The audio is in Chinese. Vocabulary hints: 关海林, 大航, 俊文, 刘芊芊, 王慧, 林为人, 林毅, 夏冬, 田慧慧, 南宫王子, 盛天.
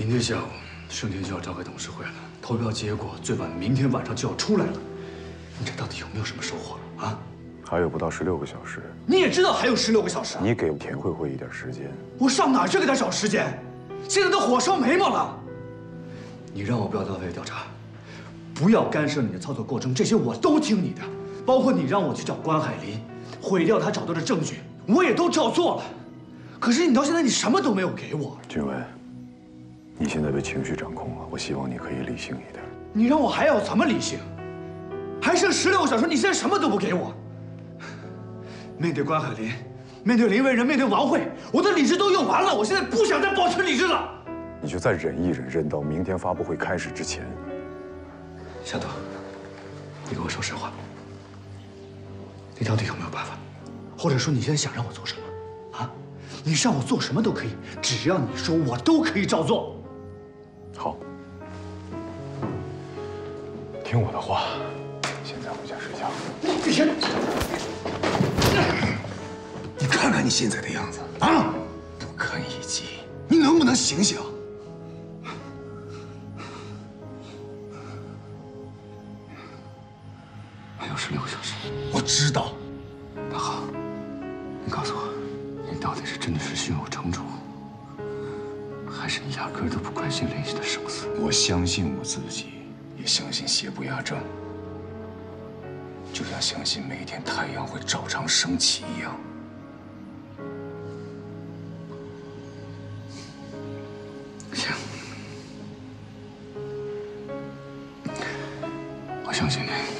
明天下午，盛天就要召开董事会了，投票结果最晚明天晚上就要出来了。你这到底有没有什么收获啊？还有不到16个小时。你也知道还有16个小时。你给田慧慧一点时间。我上哪去给她找时间？现在都火烧眉毛了。你让我不要到位调查，不要干涉你的操作过程，这些我都听你的，包括你让我去找关海林，毁掉他找到的证据，我也都照做了。 可是你到现在你什么都没有给我，俊文，你现在被情绪掌控了，我希望你可以理性一点。你让我还要怎么理性？还剩16个小时，你现在什么都不给我。面对关海林，面对林为人，面对王慧，我的理智都用完了，我现在不想再保持理智了。你就再忍一忍，忍到明天发布会开始之前。夏冬，你给我说实话，你到底有没有办法？或者说你现在想让我做什么？ 你让我做什么都可以，只要你说，我都可以照做。好，听我的话，现在回家睡觉。你看看你现在的样子啊，不堪一击！你能不能醒醒？还有16个小时。我知道。大航，你告诉我。 到底是真的是胸有成竹，还是你压根都不关心林毅的生死？我相信我自己，也相信邪不压正，就像相信每一天太阳会照常升起一样。行，我相信你。